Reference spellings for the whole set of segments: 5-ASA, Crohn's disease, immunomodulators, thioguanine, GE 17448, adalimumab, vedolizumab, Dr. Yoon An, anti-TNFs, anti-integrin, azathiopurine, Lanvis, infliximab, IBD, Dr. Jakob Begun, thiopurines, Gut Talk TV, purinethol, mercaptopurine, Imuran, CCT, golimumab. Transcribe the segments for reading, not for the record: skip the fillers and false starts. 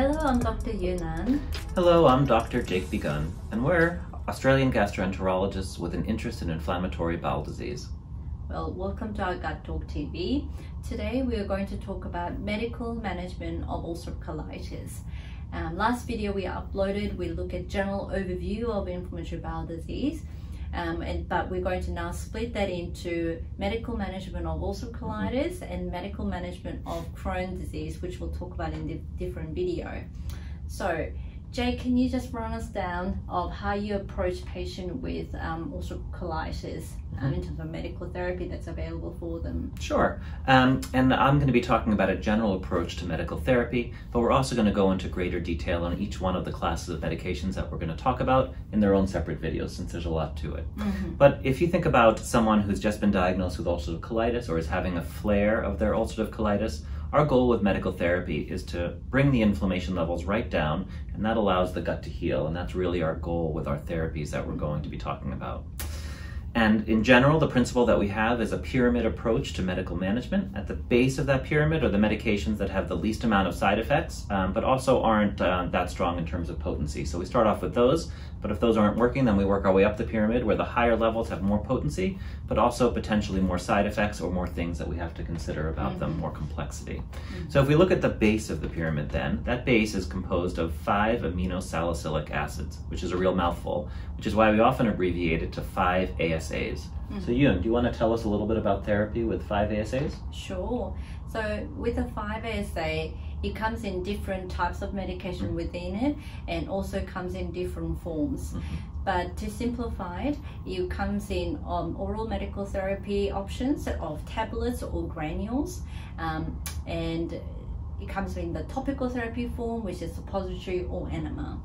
Hello, I'm Dr. Yoon An. Hello, I'm Dr. Jakob Begun, and we're Australian gastroenterologists with an interest in inflammatory bowel disease. Well, welcome to our Gut Talk TV. Today we are going to talk about medical management of ulcerative colitis. Last video we uploaded, we looked at general overview of inflammatory bowel disease, but we're going to now split that into medical management of ulcerative colitis and medical management of Crohn's disease, which we'll talk about in the different video. So, Jake, can you just run us down of how you approach patient with ulcerative colitis in terms of medical therapy that's available for them? Sure, and I'm going to be talking about a general approach to medical therapy, but we're also going to go into greater detail on each one of the classes of medications that we're going to talk about in their own separate videos, since there's a lot to it. But if you think about someone who's just been diagnosed with ulcerative colitis or is having a flare of their ulcerative colitis, our goal with medical therapy is to bring the inflammation levels right down, and that allows the gut to heal, and that's really our goal with our therapies that we're going to be talking about. And in general, the principle that we have is a pyramid approach to medical management. At the base of that pyramid are the medications that have the least amount of side effects, but also aren't that strong in terms of potency. So we start off with those, but if those aren't working, then we work our way up the pyramid where the higher levels have more potency, but also potentially more side effects or more things that we have to consider about them, more complexity. So if we look at the base of the pyramid then, that base is composed of 5 aminosalicylic acids, which is a real mouthful, which is why we often abbreviate it to 5-ASA. So Yoon, do you want to tell us a little bit about therapy with 5-ASAs? Sure. So with a 5-ASA, it comes in different types of medication within it, and also comes in different forms. But to simplify it comes in oral medical therapy options of tablets or granules, and it comes in the topical therapy form, which is suppository or enema.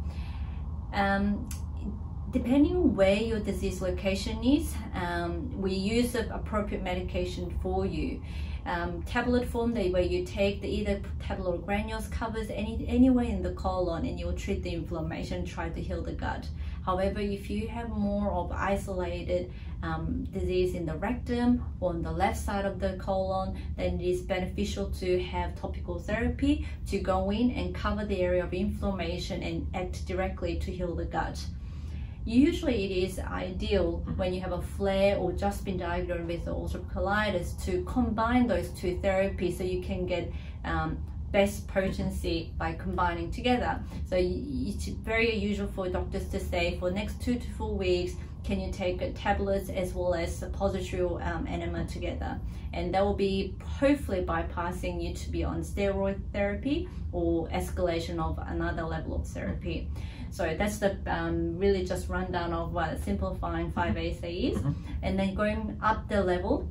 Depending on where your disease location is, we use the appropriate medication for you. Tablet form, where you take the either tablet or granules, covers anywhere in the colon, and you'll treat the inflammation, try to heal the gut. However, if you have more of isolated disease in the rectum or on the left side of the colon, then it is beneficial to have topical therapy to go in and cover the area of inflammation and act directly to heal the gut. Usually it is ideal when you have a flare or just been diagnosed with ulcerative colitis to combine those two therapies so you can get best potency by combining together. So it's very usual for doctors to say for the next 2 to 4 weeks, can you take tablets as well as suppository or enema together? And that will be hopefully bypassing you to be on steroid therapy or escalation of another level of therapy. So that's the really just rundown of what simplifying 5-ASA is. And then going up the level,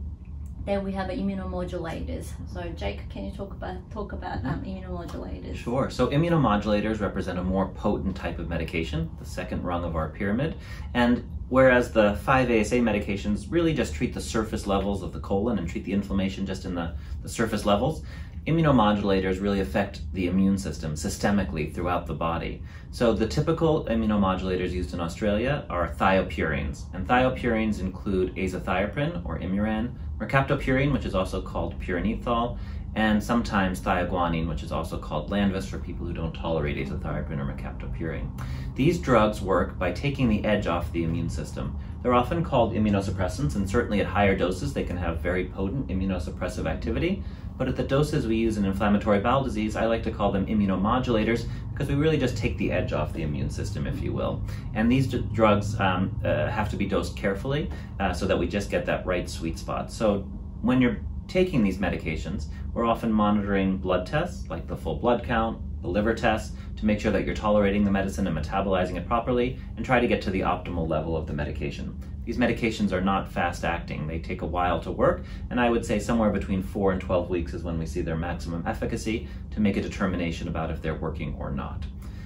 then we have immunomodulators. So Jake, can you talk about immunomodulators? Sure. So immunomodulators represent a more potent type of medication, the second rung of our pyramid. And whereas the 5-ASA medications really just treat the surface levels of the colon and treat the inflammation just in the surface levels, immunomodulators really affect the immune system systemically throughout the body. So the typical immunomodulators used in Australia are thiopurines. And thiopurines include azathiopurine or Imuran, mercaptopurine, which is also called purinethol, and sometimes thioguanine, which is also called Lanvis for people who don't tolerate azathioprine or mercaptopurine. These drugs work by taking the edge off the immune system. They're often called immunosuppressants, and certainly at higher doses they can have very potent immunosuppressive activity, but at the doses we use in inflammatory bowel disease, I like to call them immunomodulators because we really just take the edge off the immune system, if you will. And these drugs have to be dosed carefully so that we just get that right sweet spot. So when you're taking these medications, we're often monitoring blood tests like the full blood count, the liver tests, to make sure that you're tolerating the medicine and metabolizing it properly, and try to get to the optimal level of the medication. These medications are not fast acting. They take a while to work, and I would say somewhere between 4 and 12 weeks is when we see their maximum efficacy to make a determination about if they're working or not.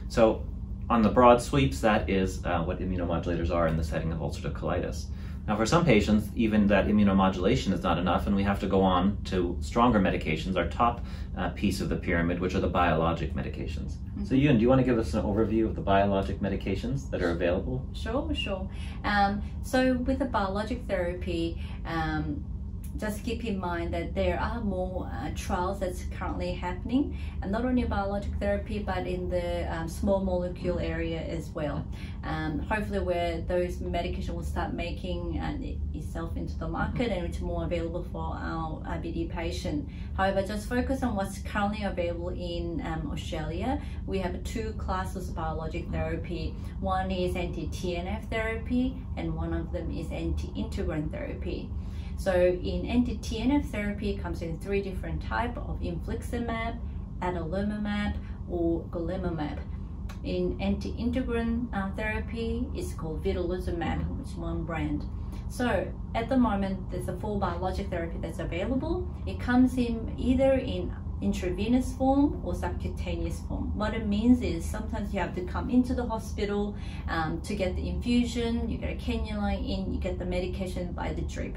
So on the broad sweeps, that is what immunomodulators are in the setting of ulcerative colitis. Now for some patients, even that immunomodulation is not enough, and we have to go on to stronger medications, our top piece of the pyramid, which are the biologic medications. So Yoon, do you want to give us an overview of the biologic medications that are available? Sure, sure. So with the biologic therapy, just keep in mind that there are more trials that's currently happening, and not only biologic therapy but in the small molecule area as well. Hopefully where those medication will start making itself into the market and it's more available for our IBD patient. However, just focus on what's currently available in Australia. We have two classes of biologic therapy. One is anti-TNF therapy and one of them is anti-integrin therapy. So in anti-TNF therapy, it comes in three different types of infliximab, adalimumab or golimumab. In anti-integrin therapy, it's called vedolizumab, which is one brand. So at the moment, there's a full biologic therapy that's available. It comes in either in intravenous form or subcutaneous form. What it means is sometimes you have to come into the hospital to get the infusion, you get a cannula in, you get the medication by the drip.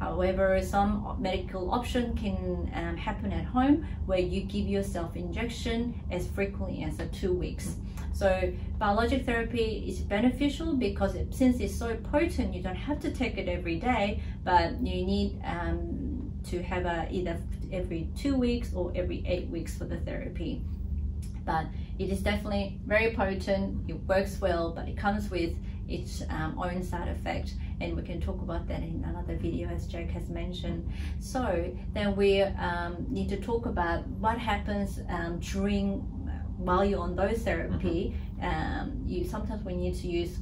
However, some medical option can happen at home where you give yourself injection as frequently as 2 weeks. So biologic therapy is beneficial because since it's so potent, you don't have to take it every day, but you need to have either every 2 weeks or every 8 weeks for the therapy. But it is definitely very potent, it works well, but it comes with its own side effect, and we can talk about that in another video as Jake has mentioned. So then we need to talk about what happens while you're on those therapy. You sometimes we need to use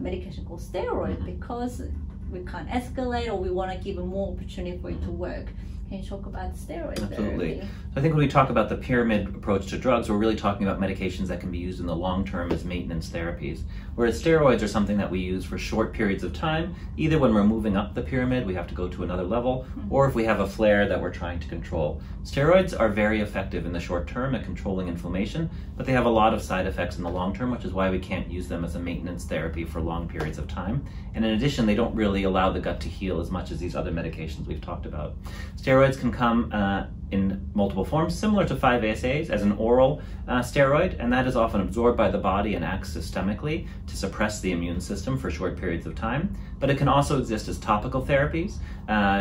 medication called steroid because we can't escalate or we want to give it more opportunity for it to work. Can you talk about steroids? Absolutely. So I think when we talk about the pyramid approach to drugs, we're really talking about medications that can be used in the long term as maintenance therapies, whereas steroids are something that we use for short periods of time, either when we're moving up the pyramid, we have to go to another level, or if we have a flare that we're trying to control. Steroids are very effective in the short term at controlling inflammation, but they have a lot of side effects in the long term, which is why we can't use them as a maintenance therapy for long periods of time. And in addition, they don't really allow the gut to heal as much as these other medications we've talked about. Steroids can come in multiple forms, similar to 5-ASAs, as an oral steroid, and that is often absorbed by the body and acts systemically to suppress the immune system for short periods of time. But it can also exist as topical therapies,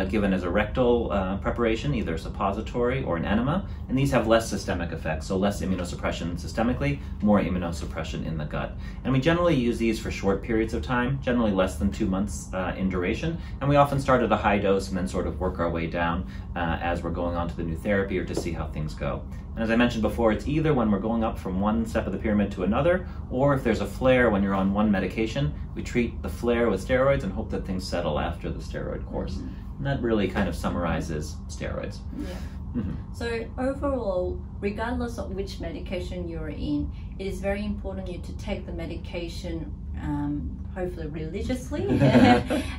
given as a rectal preparation, either a suppository or an enema, and these have less systemic effects, so less immunosuppression systemically, more immunosuppression in the gut. And we generally use these for short periods of time, generally less than 2 months in duration, and we often start at a high dose and then sort of work our way down as we're going on to the new therapy or to see how things go. And as I mentioned before, it's either when we're going up from one step of the pyramid to another, or if there's a flare when you're on one medication, we treat the flare with steroids and hope that things settle after the steroid course. And that really kind of summarizes steroids. Yeah. So overall, regardless of which medication you're in, it is very important you to take the medication hopefully religiously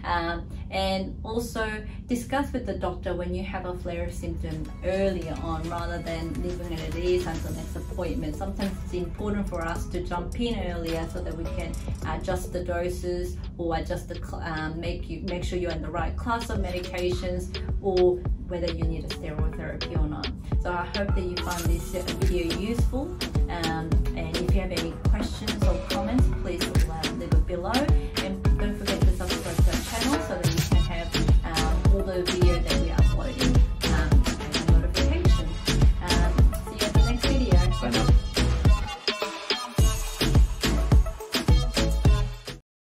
and also discuss with the doctor when you have a flare of symptom earlier on rather than leaving it at ease until next appointment. Sometimes it's important for us to jump in earlier so that we can adjust the doses or adjust the make sure you're in the right class of medications or whether you need a steroid therapy or not. So I hope that you found this video useful, and if you have any questions or comments, please leave it below.